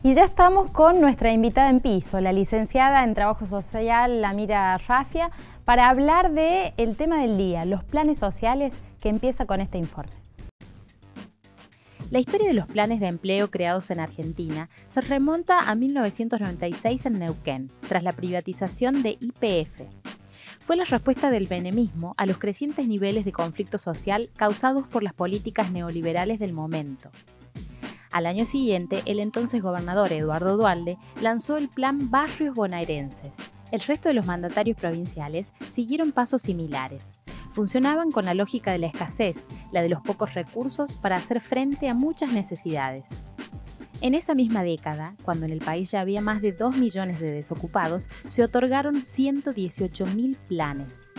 Y ya estamos con nuestra invitada en piso, la licenciada en Trabajo Social, Amira Rafia, para hablar del tema del día, los planes sociales, que empieza con este informe. La historia de los planes de empleo creados en Argentina se remonta a 1996 en Neuquén, tras la privatización de YPF. Fue la respuesta del menemismo a los crecientes niveles de conflicto social causados por las políticas neoliberales del momento. Al año siguiente, el entonces gobernador Eduardo Duhalde lanzó el Plan Barrios Bonaerenses. El resto de los mandatarios provinciales siguieron pasos similares. Funcionaban con la lógica de la escasez, la de los pocos recursos para hacer frente a muchas necesidades. En esa misma década, cuando en el país ya había más de 2 millones de desocupados, se otorgaron 118.000 planes.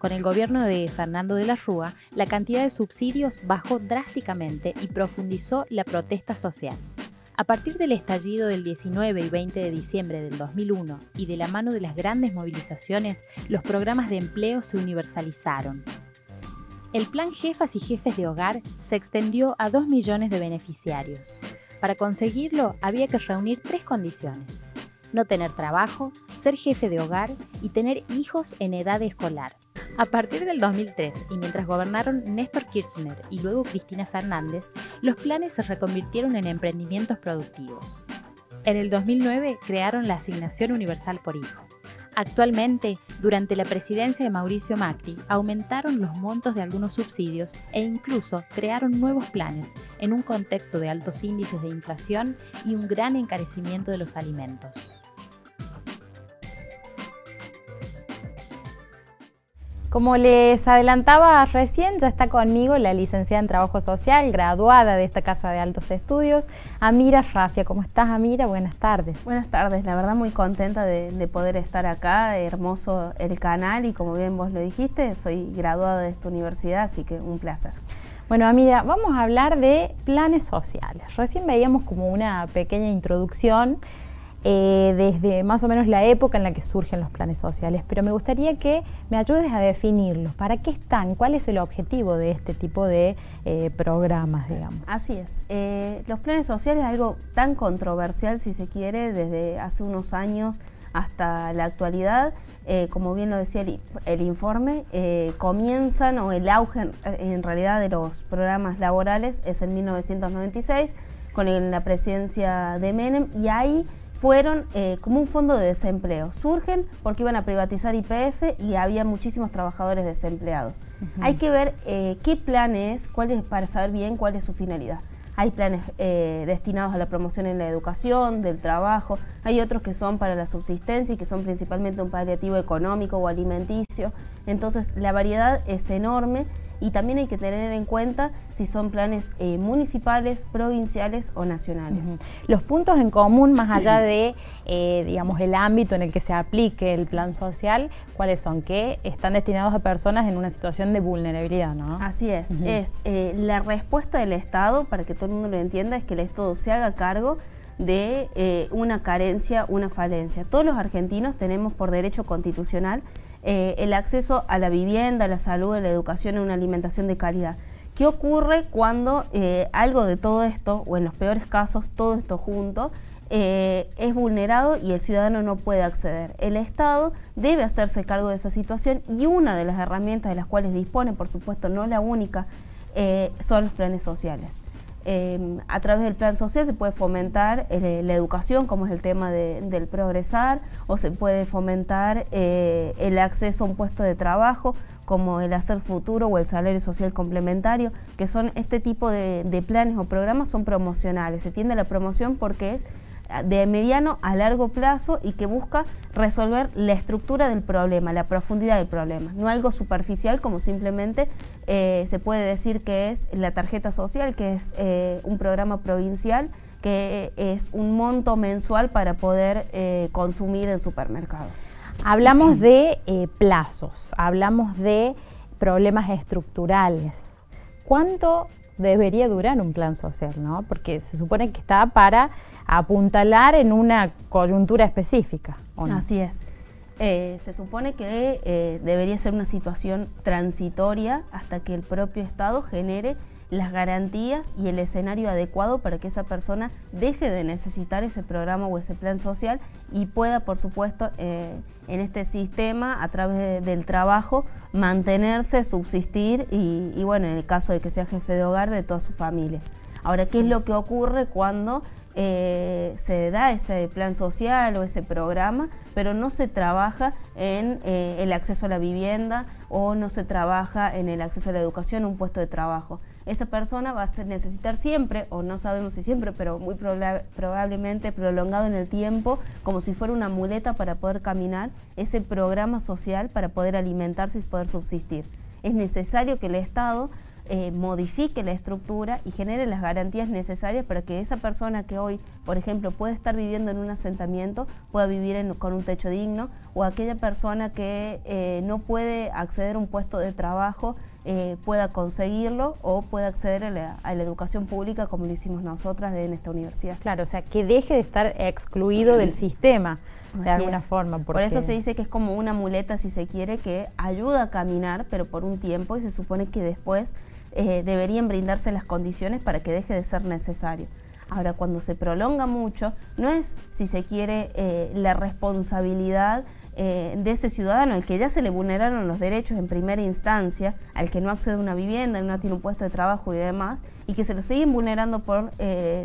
Con el gobierno de Fernando de la Rúa, la cantidad de subsidios bajó drásticamente y profundizó la protesta social. A partir del estallido del 19 y 20 de diciembre del 2001 y de la mano de las grandes movilizaciones, los programas de empleo se universalizaron. El plan Jefas y Jefes de Hogar se extendió a 2 millones de beneficiarios. Para conseguirlo había que reunir 3 condiciones: no tener trabajo, ser jefe de hogar y tener hijos en edad escolar. A partir del 2003 y mientras gobernaron Néstor Kirchner y luego Cristina Fernández, los planes se reconvirtieron en emprendimientos productivos. En el 2009 crearon la Asignación Universal por Hijo. Actualmente, durante la presidencia de Mauricio Macri, aumentaron los montos de algunos subsidios e incluso crearon nuevos planes en un contexto de altos índices de inflación y un gran encarecimiento de los alimentos. Como les adelantaba recién, ya está conmigo la licenciada en Trabajo Social, graduada de esta Casa de Altos Estudios, Amira Rafia. ¿Cómo estás, Amira? Buenas tardes. Buenas tardes. La verdad muy contenta de poder estar acá. Hermoso el canal y, como bien vos lo dijiste, soy graduada de esta universidad, así que un placer. Bueno, Amira, vamos a hablar de planes sociales. Recién veíamos como una pequeña introducción desde más o menos la época en la que surgen los planes sociales, pero me gustaría que me ayudes a definirlos. ¿Para qué están? ¿Cuál es el objetivo de este tipo de programas, digamos? Así es. Los planes sociales es algo tan controversial, si se quiere, desde hace unos años hasta la actualidad. Como bien lo decía el informe, comienzan, o el auge en realidad de los programas laborales es en 1996 con la presidencia de Menem, y ahí fueron como un fondo de desempleo. Surgen porque iban a privatizar YPF y había muchísimos trabajadores desempleados. Hay que ver qué plan es, cuál es, para saber bien cuál es su finalidad. Hay planes destinados a la promoción en la educación, del trabajo, hay otros que son para la subsistencia y que son principalmente un paliativo económico o alimenticio. Entonces la variedad es enorme y también hay que tener en cuenta si son planes municipales, provinciales o nacionales. Los puntos en común, más allá de digamos, el ámbito en el que se aplique el plan social, ¿cuáles son? Que están destinados a personas en una situación de vulnerabilidad, ¿no? Así es. Es la respuesta del Estado, para que todo el mundo lo entienda, es que el Estado se haga cargo de una carencia, una falencia. Todos los argentinos tenemos por derecho constitucional el acceso a la vivienda, a la salud, a la educación, a una alimentación de calidad. ¿Qué ocurre cuando algo de todo esto, o en los peores casos, todo esto junto, es vulnerado y el ciudadano no puede acceder? El Estado debe hacerse cargo de esa situación, y una de las herramientas de las cuales dispone, por supuesto no la única, son los planes sociales. A través del plan social se puede fomentar la educación, como es el tema del Progresar, o se puede fomentar el acceso a un puesto de trabajo, como el Hacer Futuro o el Salario Social Complementario, que son este tipo de planes o programas, son promocionales. Se tiende a la promoción porque es de mediano a largo plazo y que busca resolver la estructura del problema, la profundidad del problema, no algo superficial como simplemente se puede decir que es la tarjeta social, que es un programa provincial, que es un monto mensual para poder consumir en supermercados. Hablamos de plazos, hablamos de problemas estructurales. ¿Cuánto debería durar un plan social, no? Porque se supone que está para apuntalar en una coyuntura específica, ¿o no? Así es. Se supone que debería ser una situación transitoria hasta que el propio Estado genere las garantías y el escenario adecuado para que esa persona deje de necesitar ese programa o ese plan social y pueda, por supuesto, en este sistema, a través del trabajo, mantenerse, subsistir y, bueno, en el caso de que sea jefe de hogar, de toda su familia. Ahora, ¿qué es lo que ocurre cuando se da ese plan social o ese programa, pero no se trabaja en el acceso a la vivienda o no se trabaja en el acceso a la educación, un puesto de trabajo? Esa persona va a necesitar siempre, o no sabemos si siempre, pero muy probablemente prolongado en el tiempo, como si fuera una muleta para poder caminar, ese programa social para poder alimentarse y poder subsistir. Es necesario que el Estado modifique la estructura y genere las garantías necesarias para que esa persona que hoy, por ejemplo, puede estar viviendo en un asentamiento, pueda vivir con un techo digno, o aquella persona que no puede acceder a un puesto de trabajo pueda conseguirlo o pueda acceder a la educación pública como lo hicimos nosotras en esta universidad. Claro, o sea, que deje de estar excluido del sistema de alguna forma. Porque... Por eso se dice que es como una muleta, si se quiere, que ayuda a caminar, pero por un tiempo, y se supone que después deberían brindarse las condiciones para que deje de ser necesario. Ahora, cuando se prolonga mucho, no es, si se quiere, la responsabilidad de ese ciudadano al que ya se le vulneraron los derechos en primera instancia, al que no accede a una vivienda, no tiene un puesto de trabajo y demás, y que se lo siguen vulnerando por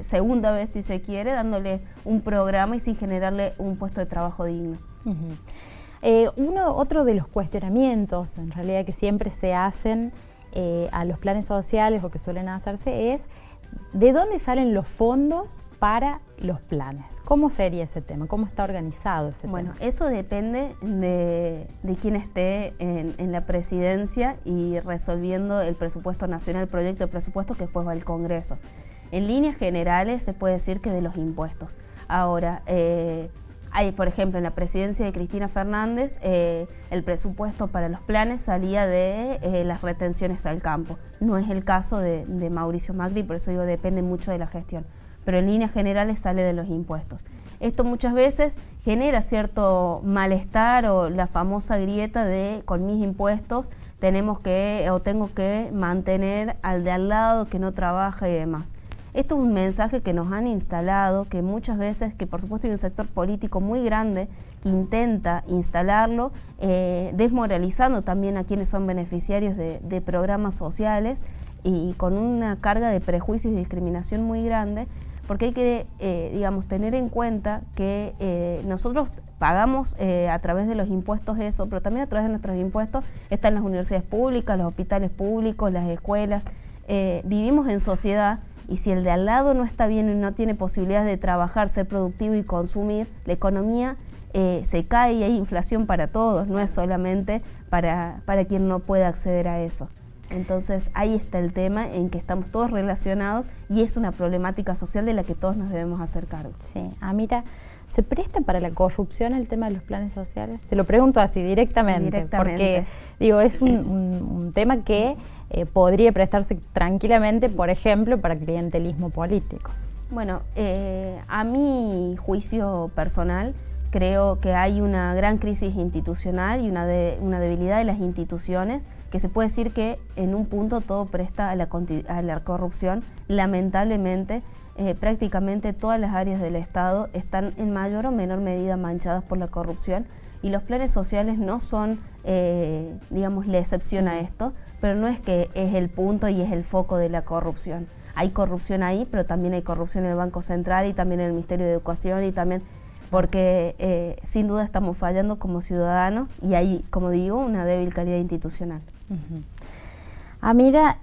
segunda vez, si se quiere, dándole un programa y sin generarle un puesto de trabajo digno. Uh-huh. Otro de los cuestionamientos, en realidad, que siempre se hacen a los planes sociales o que suelen hacerse es ¿de dónde salen los fondos para los planes? ¿Cómo sería ese tema? ¿Cómo está organizado ese tema? Bueno, eso depende de quién esté en la presidencia y resolviendo el presupuesto nacional, el proyecto de presupuesto que después va al Congreso. En líneas generales se puede decir que de los impuestos. Ahora, hay, por ejemplo, en la presidencia de Cristina Fernández, el presupuesto para los planes salía de las retenciones al campo. No es el caso de Mauricio Macri, por eso digo, depende mucho de la gestión. Pero en líneas generales sale de los impuestos. Esto muchas veces genera cierto malestar o la famosa grieta de con mis impuestos tenemos que o tengo que mantener al de al lado que no trabaja y demás. Esto es un mensaje que nos han instalado, que muchas veces, que por supuesto hay un sector político muy grande que intenta instalarlo, desmoralizando también a quienes son beneficiarios de programas sociales y con una carga de prejuicios y discriminación muy grande, porque hay que, digamos, tener en cuenta que nosotros pagamos a través de los impuestos eso, pero también a través de nuestros impuestos están las universidades públicas, los hospitales públicos, las escuelas. Vivimos en sociedad. Y si el de al lado no está bien y no tiene posibilidades de trabajar, ser productivo y consumir, la economía se cae y hay inflación para todos, no es solamente para quien no pueda acceder a eso. Entonces ahí está el tema en que estamos todos relacionados y es una problemática social de la que todos nos debemos hacer cargo. Sí, Amira, ¿se presta para la corrupción el tema de los planes sociales? Te lo pregunto así, directamente. Porque digo, es un tema que... podría prestarse tranquilamente, por ejemplo, para clientelismo político. Bueno, a mi juicio personal, creo que hay una gran crisis institucional y una debilidad de las instituciones, que se puede decir que en un punto todo presta a la corrupción. Lamentablemente, prácticamente todas las áreas del Estado están en mayor o menor medida manchadas por la corrupción, y los planes sociales no son, digamos, la excepción a esto, pero no es que es el punto y es el foco de la corrupción. Hay corrupción ahí, pero también hay corrupción en el Banco Central y también en el Ministerio de Educación y también porque sin duda estamos fallando como ciudadanos y hay, como digo, una débil calidad institucional. Uh-huh. Amira,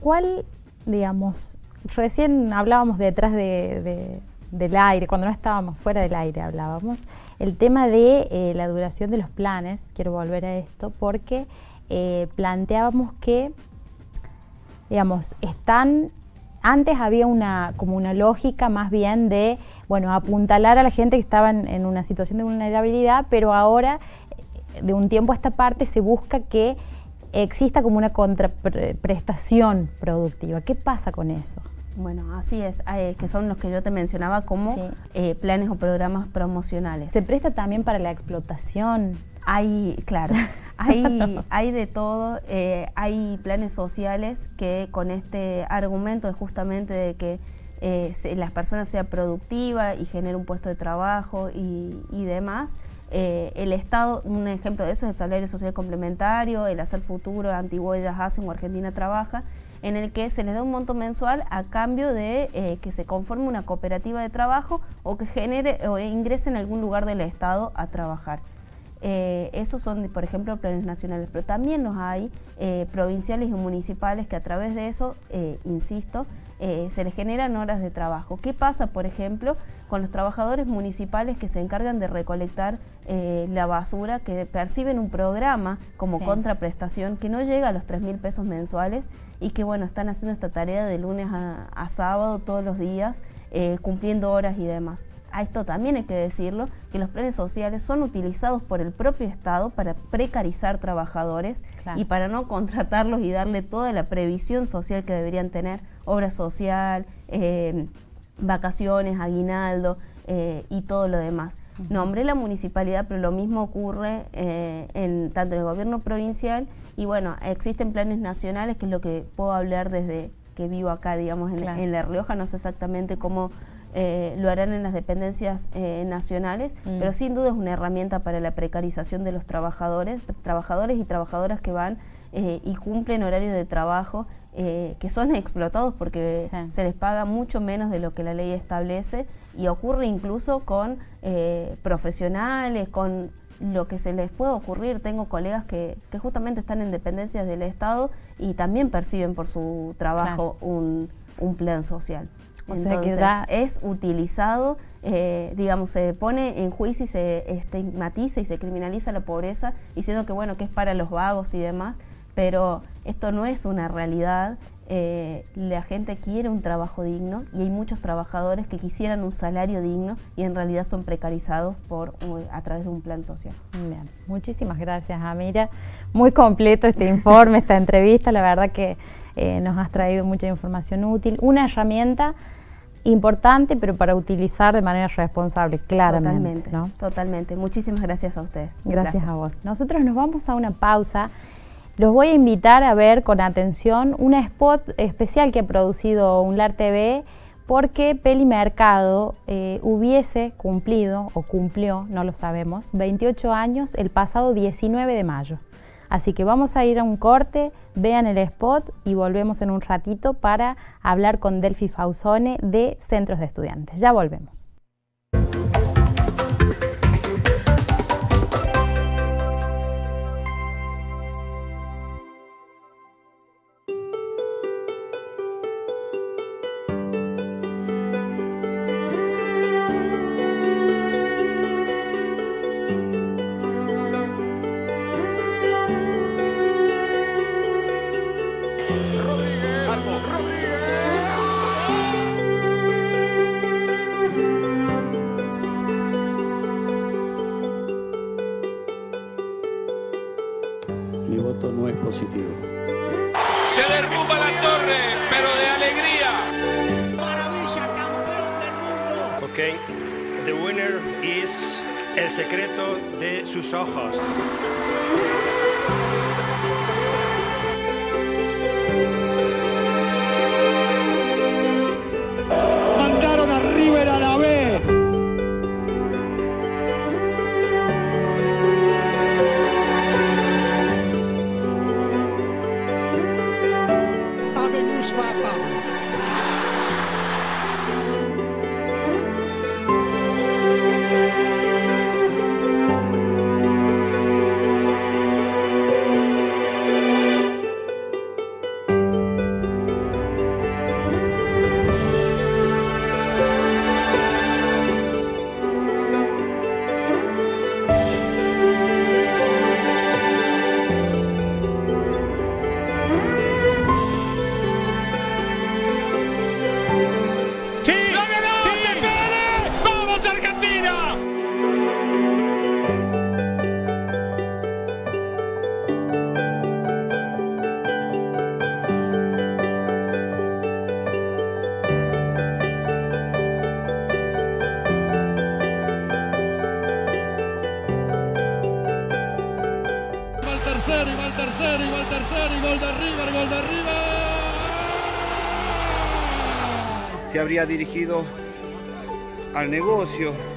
¿cuál, digamos, recién hablábamos detrás del aire, cuando no estábamos fuera del aire hablábamos, el tema de la duración de los planes, quiero volver a esto, porque planteábamos que, digamos, antes había como una lógica más bien de, bueno, apuntalar a la gente que estaba en una situación de vulnerabilidad, pero ahora, de un tiempo a esta parte, se busca que exista como una contraprestación productiva. ¿Qué pasa con eso? Bueno, así es, que son los que yo te mencionaba como sí. Planes o programas promocionales. ¿Se presta también para la explotación? Claro, Hay de todo, hay planes sociales que con este argumento es justamente de que las personas sean productivas y generen un puesto de trabajo y demás. El Estado, un ejemplo de eso es el Salario Social Complementario, el Hacer Futuro, Antigüedades Hacen o Argentina Trabaja, en el que se les da un monto mensual a cambio de que se conforme una cooperativa de trabajo o que genere o ingrese en algún lugar del Estado a trabajar. Esos son, por ejemplo, planes nacionales, pero también los hay provinciales y municipales que a través de eso, insisto, se les generan horas de trabajo. ¿Qué pasa, por ejemplo, con los trabajadores municipales que se encargan de recolectar la basura, que perciben un programa como contraprestación que no llega a los 3.000 pesos mensuales y que, bueno, están haciendo esta tarea de lunes a sábado todos los días, cumpliendo horas y demás? A esto también hay que decirlo, que los planes sociales son utilizados por el propio Estado para precarizar trabajadores y para no contratarlos y darle toda la previsión social que deberían tener, obra social, vacaciones, aguinaldo y todo lo demás. Nombré la municipalidad, pero lo mismo ocurre tanto en el gobierno provincial y, bueno, existen planes nacionales, que es lo que puedo hablar desde que vivo acá, digamos, en La Rioja. No sé exactamente cómo lo harán en las dependencias nacionales, pero sin duda es una herramienta para la precarización de los trabajadores y trabajadoras que van y cumplen horarios de trabajo que son explotados porque se les paga mucho menos de lo que la ley establece, y ocurre incluso con profesionales, con lo que se les puede ocurrir. Tengo colegas que justamente están en dependencias del Estado y también perciben por su trabajo un plan social. Entonces, es utilizado, digamos, se pone en juicio y se estigmatiza y se criminaliza la pobreza, diciendo que, bueno, que es para los vagos y demás, pero esto no es una realidad. La gente quiere un trabajo digno y hay muchos trabajadores que quisieran un salario digno y en realidad son precarizados a través de un plan social. Bien. Muchísimas gracias, Amira. Muy completo este informe, esta entrevista, la verdad que nos has traído mucha información útil, una herramienta importante, pero para utilizar de manera responsable, claramente. Totalmente, ¿no? Totalmente. Muchísimas gracias a ustedes. Gracias a vos. Nosotros nos vamos a una pausa. Los voy a invitar a ver con atención un spot especial que ha producido UNLAR TV, porque Peli Mercado hubiese cumplido, o cumplió, no lo sabemos, 28 años el pasado 19 de mayo. Así que vamos a ir a un corte, vean el spot y volvemos en un ratito para hablar con Delfi Fausone de Centros de Estudiantes. Ya volvemos. The winner is El secreto de sus ojos. Mandaron a River a la B. Habemos papá. tercero y gol de River, gol de River. Se habría dirigido al negocio.